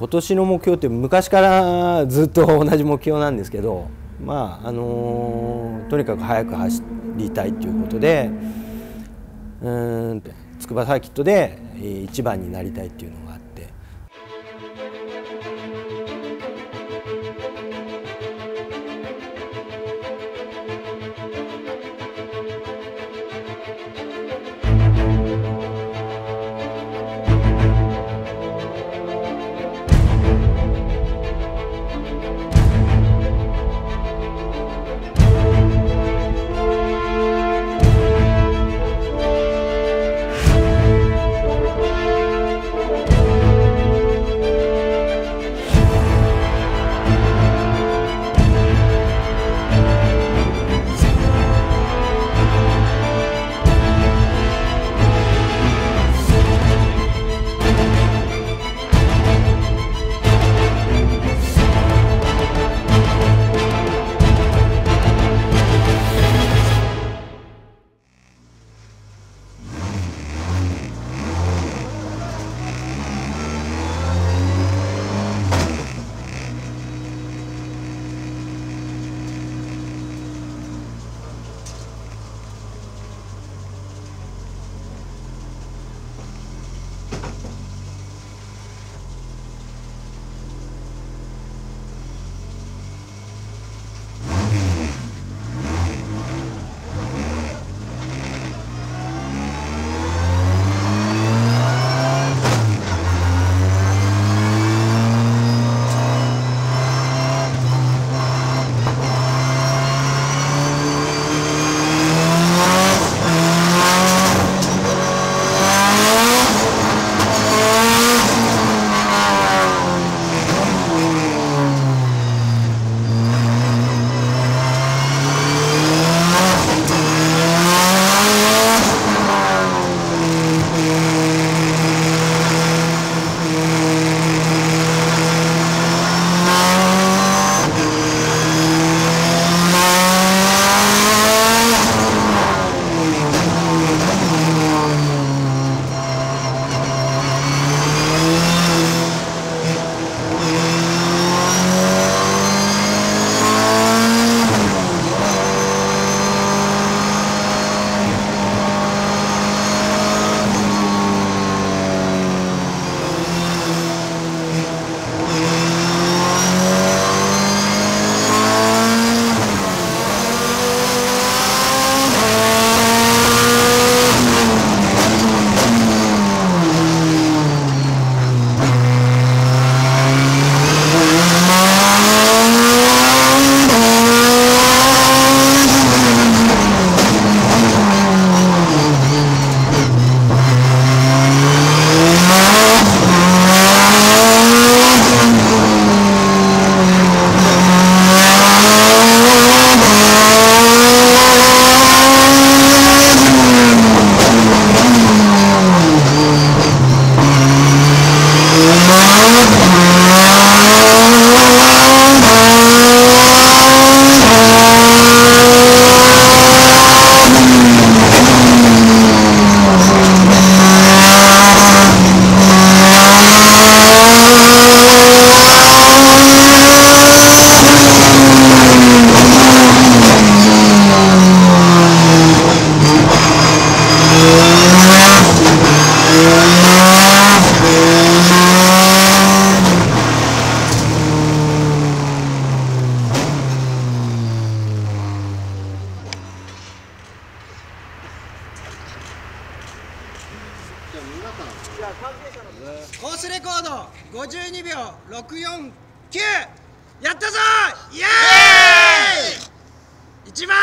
今年の目標って昔からずっと同じ目標なんですけど、まあとにかく速く走りたいということで、筑波サーキットで一番になりたいっていうのがあって。コースレコード52秒649やったぞー、イエーイ1番